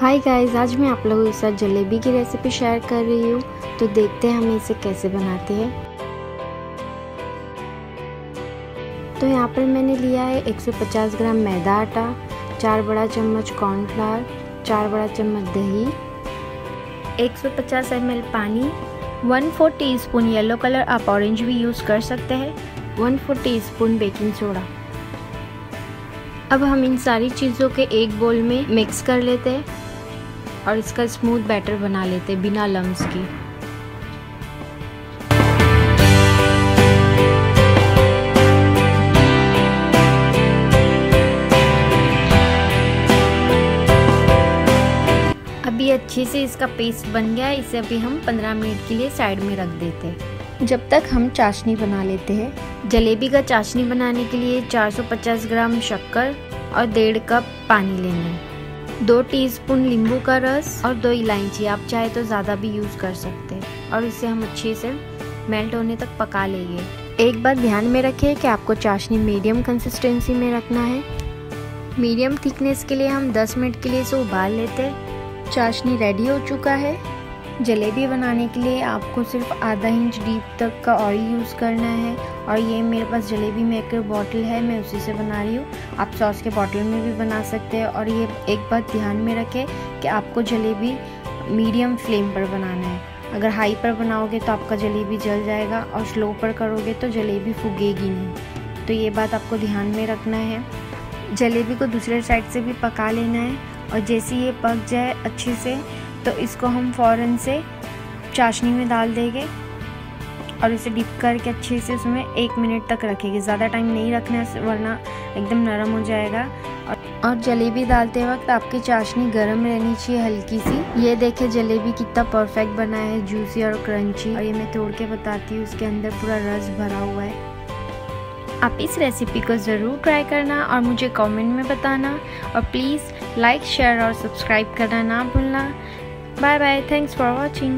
Hi guys, आज मैं आप लोगों के साथ जलेबी की रेसिपी शेयर कर रही हूँ। तो देखते हैं हम इसे कैसे बनाते हैं। तो यहाँ पर मैंने लिया है 150 ग्राम मैदा आटा, 4 बड़ा चम्मच कॉर्नफ्लावर, 4 बड़ा चम्मच दही, 150 ml पानी, 1/4 टीस्पून येलो कलर, आप ऑरेंज भी यूज़ कर सकते हैं, 1/4 टीस्पून बेकिंग सोडा। अब हम इन सारी चीज़ों के एक बोल में मिक्स कर लेते हैं और इसका स्मूथ बैटर बना लेते हैं बिना लम्स की। अभी अच्छे से इसका पेस्ट बन गया है, इसे अभी हम 15 मिनट के लिए साइड में रख देते हैं, जब तक हम चाशनी बना लेते हैं। जलेबी का चाशनी बनाने के लिए 450 ग्राम शक्कर और 1.5 कप पानी लेना है, 2 टीस्पून नींबू का रस और 2 इलायची, आप चाहे तो ज़्यादा भी यूज़ कर सकते हैं। और इसे हम अच्छे से मेल्ट होने तक पका लेंगे। एक बात ध्यान में रखें कि आपको चाशनी मीडियम कंसिस्टेंसी में रखना है। मीडियम थिकनेस के लिए हम 10 मिनट के लिए इसे उबाल लेते हैं। चाशनी रेडी हो चुका है। जलेबी बनाने के लिए आपको सिर्फ आधा इंच डीप तक का ऑयल यूज़ करना है। और ये मेरे पास जलेबी मेकर बॉटल है, मैं उसी से बना रही हूँ, आप सॉस के बॉटल में भी बना सकते हैं। और ये एक बात ध्यान में रखें कि आपको जलेबी मीडियम फ्लेम पर बनाना है। अगर हाई पर बनाओगे तो आपका जलेबी जल जाएगा और स्लो पर करोगे तो जलेबी फूगेगी नहीं, तो ये बात आपको ध्यान में रखना है। जलेबी को दूसरे साइड से भी पका लेना है और जैसे ये पक जाए अच्छे से तो इसको हम फ़ौरन से चाशनी में डाल देंगे और इसे डिप करके अच्छे से उसमें 1 मिनट तक रखेंगे। ज़्यादा टाइम नहीं रखना है वरना एकदम नरम हो जाएगा। और जलेबी डालते वक्त आपकी चाशनी गर्म रहनी चाहिए हल्की सी। ये देखें जलेबी कितना परफेक्ट बना है, जूसी और क्रंची। और ये मैं तोड़ के बताती हूँ, उसके अंदर पूरा रस भरा हुआ है। आप इस रेसिपी को ज़रूर ट्राई करना और मुझे कॉमेंट में बताना। और प्लीज़ लाइक, शेयर और सब्सक्राइब करना ना भूलना। Bye bye, thanks for watching.